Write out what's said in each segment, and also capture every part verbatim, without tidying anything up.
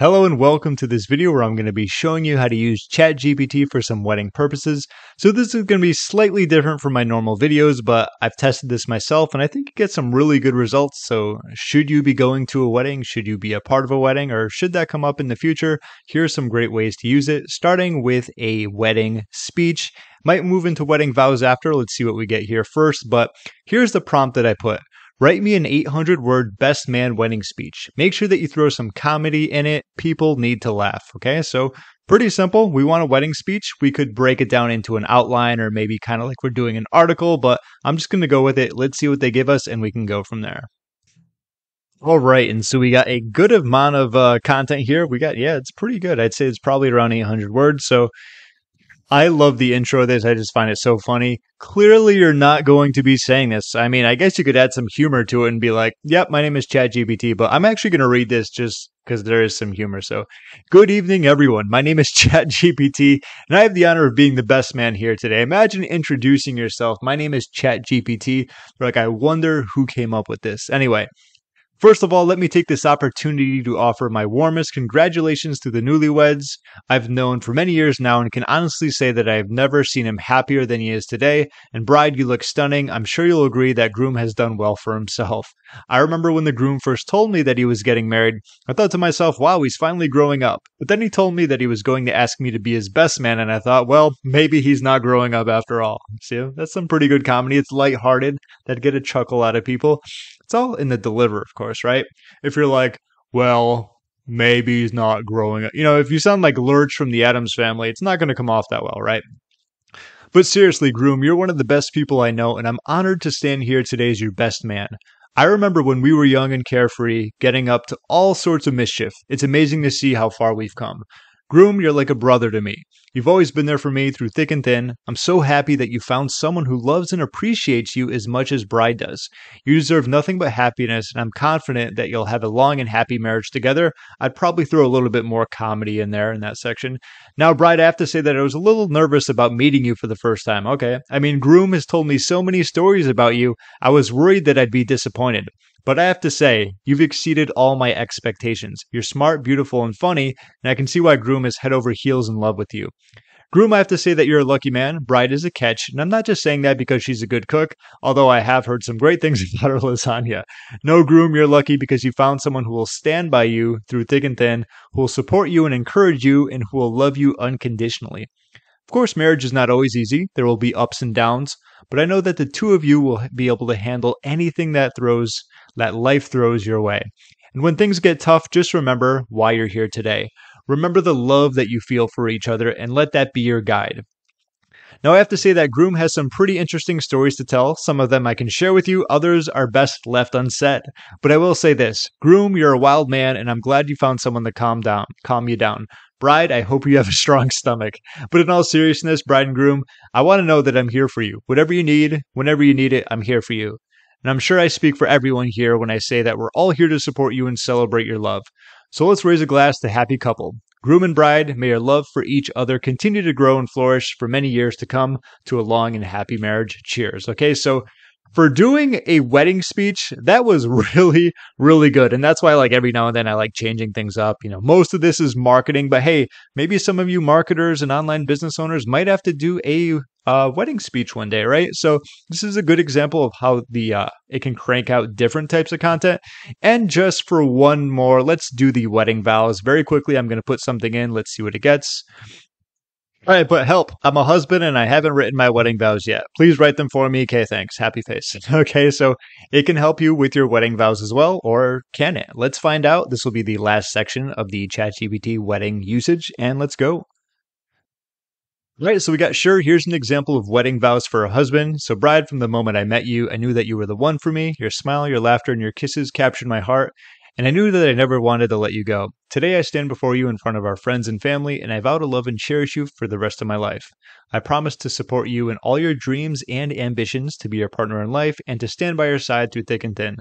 Hello and welcome to this video where I'm going to be showing you how to use ChatGPT for some wedding purposes. So this is going to be slightly different from my normal videos, but I've tested this myself and I think you get some really good results. So should you be going to a wedding? Should you be a part of a wedding? Or should that come up in the future? Here are some great ways to use it, starting with a wedding speech. Might move into wedding vows after. Let's see what we get here first. But here's the prompt that I put. Write me an eight hundred word best man wedding speech. Make sure that you throw some comedy in it. People need to laugh. Okay, so pretty simple. We want a wedding speech. We could break it down into an outline or maybe kind of like we're doing an article, but I'm just going to go with it. Let's see what they give us and we can go from there. All right, and so we got a good amount of uh, content here. We got, yeah, it's pretty good. I'd say it's probably around eight hundred words. So I love the intro of this. I just find it so funny. Clearly, you're not going to be saying this. I mean, I guess you could add some humor to it and be like, yep, my name is ChatGPT, but I'm actually going to read this just because there is some humor. So, good evening, everyone. My name is ChatGPT, and I have the honor of being the best man here today. Imagine introducing yourself. My name is ChatGPT. Like, I wonder who came up with this. Anyway. First of all, let me take this opportunity to offer my warmest congratulations to the newlyweds I've known for many years now and can honestly say that I have never seen him happier than he is today. And bride, you look stunning. I'm sure you'll agree that groom has done well for himself. I remember when the groom first told me that he was getting married, I thought to myself, wow, he's finally growing up. But then he told me that he was going to ask me to be his best man. And I thought, well, maybe he's not growing up after all. See, that's some pretty good comedy. It's lighthearted. That'd get a chuckle out of people. It's all in the deliver, of course, right? If you're like, well, maybe he's not growing up. You know, if you sound like Lurch from the Addams Family, it's not going to come off that well, right? But seriously, groom, you're one of the best people I know, and I'm honored to stand here today as your best man. I remember when we were young and carefree, getting up to all sorts of mischief. It's amazing to see how far we've come. Groom, you're like a brother to me. You've always been there for me through thick and thin. I'm so happy that you found someone who loves and appreciates you as much as bride does. You deserve nothing but happiness, and I'm confident that you'll have a long and happy marriage together. I'd probably throw a little bit more comedy in there in that section. Now, bride, I have to say that I was a little nervous about meeting you for the first time. Okay. I mean, groom has told me so many stories about you. I was worried that I'd be disappointed. But I have to say, you've exceeded all my expectations. You're smart, beautiful, and funny, and I can see why groom is head over heels in love with you. Groom, I have to say that you're a lucky man. Bride is a catch, and I'm not just saying that because she's a good cook, although I have heard some great things about her lasagna. No, groom, you're lucky because you found someone who will stand by you through thick and thin, who will support you and encourage you, and who will love you unconditionally. Of course, marriage is not always easy. There will be ups and downs, but I know that the two of you will be able to handle anything that throws that life throws your way. And when things get tough, just remember why you're here today. Remember the love that you feel for each other and let that be your guide. Now, I have to say that groom has some pretty interesting stories to tell. Some of them I can share with you. Others are best left unsaid. But I will say this. Groom, you're a wild man, and I'm glad you found someone to calm down, calm you down. Bride, I hope you have a strong stomach. But in all seriousness, bride and groom, I want to know that I'm here for you. Whatever you need, whenever you need it, I'm here for you. And I'm sure I speak for everyone here when I say that we're all here to support you and celebrate your love. So let's raise a glass to happy couple. Groom and bride, may your love for each other continue to grow and flourish for many years to come to a long and happy marriage. Cheers. Okay, so for doing a wedding speech, that was really, really good. And that's why, like, every now and then I like changing things up. You know, most of this is marketing, but hey, maybe some of you marketers and online business owners might have to do a uh, wedding speech one day, right? So this is a good example of how the uh, it can crank out different types of content. And just for one more, let's do the wedding vows very quickly. I'm going to put something in. Let's see what it gets. All right, but help. I'm a husband and I haven't written my wedding vows yet. Please write them for me. Okay, thanks. Happy face. Okay, so it can help you with your wedding vows as well, or can it? Let's find out. This will be the last section of the ChatGPT wedding usage, and let's go. Right, so we got sure. Here's an example of wedding vows for a husband. So, bride, from the moment I met you, I knew that you were the one for me. Your smile, your laughter, and your kisses captured my heart. And I knew that I never wanted to let you go. Today I stand before you in front of our friends and family, and I vow to love and cherish you for the rest of my life. I promise to support you in all your dreams and ambitions, to be your partner in life, and to stand by your side through thick and thin.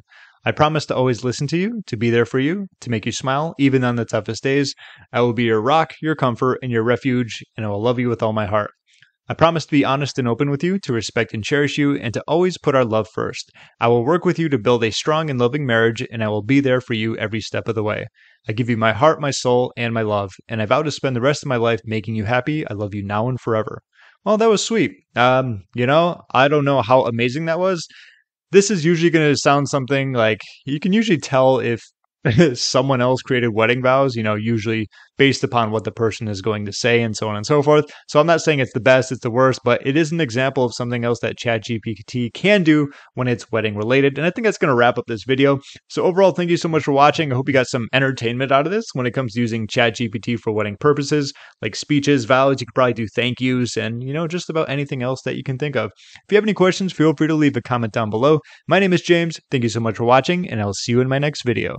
I promise to always listen to you, to be there for you, to make you smile, even on the toughest days. I will be your rock, your comfort, and your refuge, and I will love you with all my heart. I promise to be honest and open with you, to respect and cherish you, and to always put our love first. I will work with you to build a strong and loving marriage, and I will be there for you every step of the way. I give you my heart, my soul, and my love, and I vow to spend the rest of my life making you happy. I love you now and forever. Well, that was sweet. Um, you know, I don't know how amazing that was. This is usually going to sound something like, you can usually tell if someone else created wedding vows, you know, usually based upon what the person is going to say and so on and so forth. So I'm not saying it's the best, it's the worst, but it is an example of something else that ChatGPT can do when it's wedding related. And I think that's going to wrap up this video. So overall, thank you so much for watching. I hope you got some entertainment out of this when it comes to using ChatGPT for wedding purposes, like speeches, vows. You could probably do thank yous and, you know, just about anything else that you can think of. If you have any questions, feel free to leave a comment down below. My name is James. Thank you so much for watching, and I'll see you in my next video.